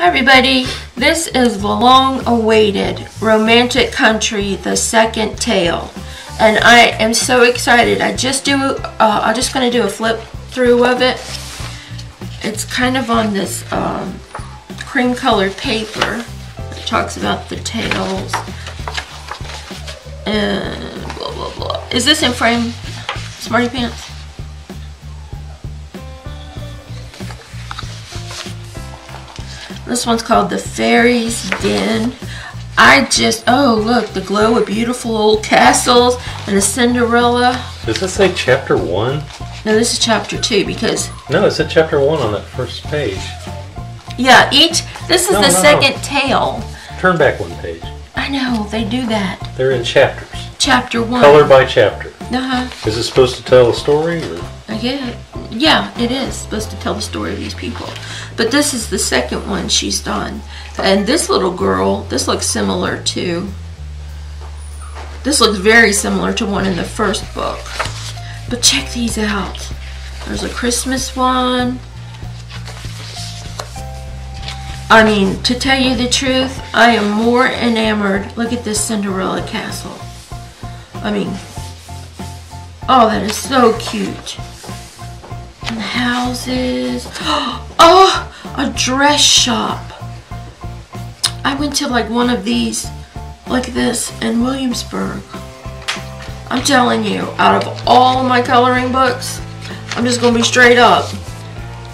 Hi everybody, this is the long-awaited Romantic Country, the second tale, and I am so excited. I'm just going to do a flip through of it. It's kind of on this cream colored paper. It talks about the tales and blah blah blah. Is this in frame, Smarty Pants? This one's called The Fairy's Den. Oh look, the glow of beautiful old castles and a Cinderella. Does this say chapter 1? No, this is chapter 2 because... No, it said chapter 1 on that first page. Yeah, this is the second tale. Turn back one page. I know, they do that. They're in chapters. Chapter 1. Color by chapter. Uh-huh. Is it supposed to tell a story? Or? Yeah, it is supposed to tell the story of these people. But this is the second one she's done. And this little girl, this looks very similar to one in the first book. But check these out. There's a Christmas one. I mean, to tell you the truth, I am more enamored. Look at this Cinderella castle. I mean, oh, that is so cute. And the houses. Oh, a dress shop. I went to like one of these, like this, in Williamsburg. I'm telling you, out of all my coloring books, I'm just gonna be straight up.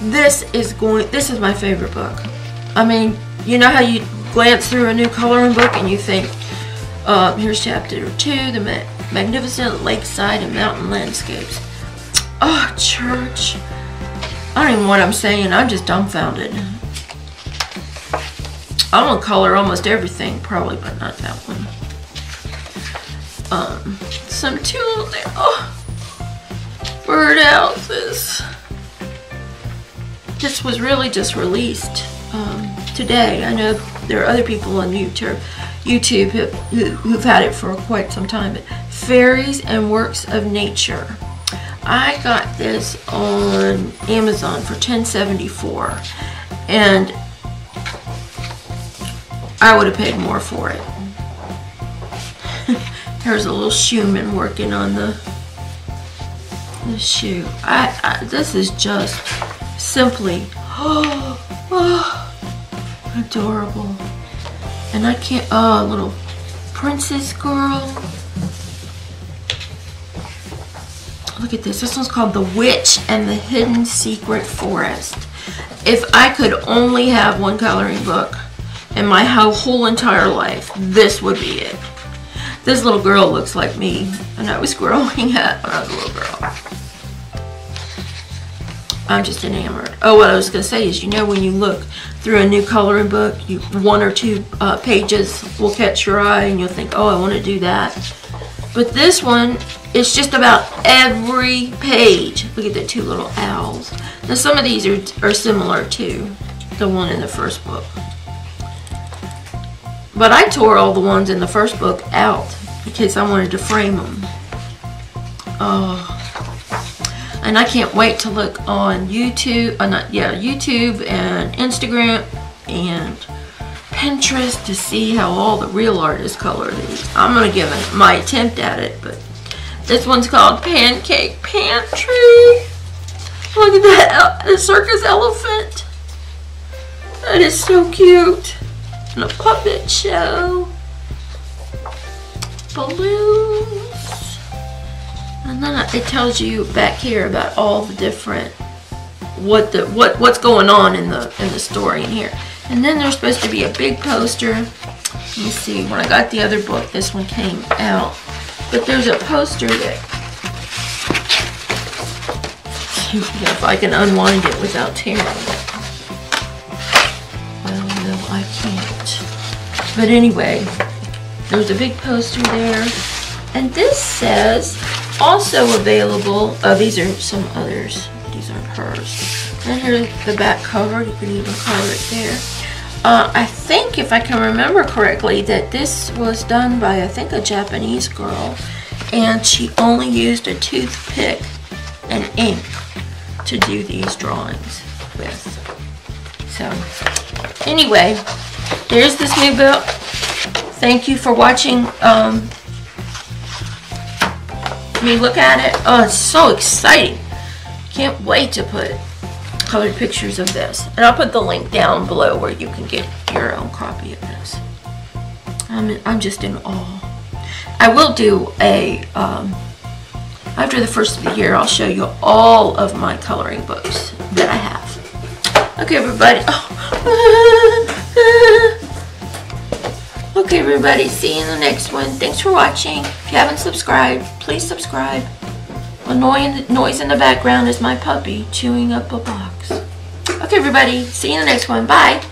This is my favorite book. I mean, you know how you glance through a new coloring book and you think, here's chapter 2, the magnificent lakeside and mountain landscapes. Oh, church. I don't even know what I'm saying. I'm just dumbfounded. I'm gonna color almost everything, probably, but not that one. Some tools there. Oh, birdhouses. This was really just released today. I know there are other people on YouTube who've had it for quite some time, but Fairies and Works of Nature. I got this on Amazon for $10.74, and I would have paid more for it. There's a little shoeman working on the shoe. This is just simply adorable. And I can't, little princess girl. Look at this. This one's called The Witch and the Hidden Secret Forest. If I could only have one coloring book in my whole entire life, this would be it. This little girl looks like me when I was growing up, when I was a little girl. I'm just enamored. Oh, what I was going to say is, you know, when you look through a new coloring book, one or two pages will catch your eye and you'll think, oh, I want to do that. But this one, it's just about every page. Look at the two little owls. Now some of these are similar to the one in the first book. But I tore all the ones in the first book out because I wanted to frame them. And I can't wait to look on YouTube, YouTube and Instagram and Pinterest to see how all the real artists color these. I'm gonna give it my attempt at it, but this one's called Pancake Pantry. Look at that, the circus elephant. That is so cute. And a puppet show. Balloons. And then it tells you back here about all the different what's going on in the story in here. And then there's supposed to be a big poster. Let me see. When I got the other book, this one came out. But there's a poster that, if I can unwind it without tearing it. Well, no, I can't. But anyway, there's a big poster there. And this says, also available, oh, these are some others. These aren't hers. And here's the back cover. You can even color it there. I think, if I can remember correctly, that this was done by, I think, a Japanese girl, and she only used a toothpick and ink to do these drawings with. So anyway, there's this new book. Thank you for watching me look at it. Oh, it's so exciting. Can't wait to put colored pictures of this. And I'll put the link down below where you can get your own copy of this. I'm just in awe. I will do a, after the first of the year, I'll show you all of my coloring books that I have. Okay, everybody. Okay, everybody, see you in the next one. Thanks for watching. If you haven't subscribed, please subscribe. Annoying noise in the background is my puppy chewing up a box. Okay, everybody, see you in the next one. Bye.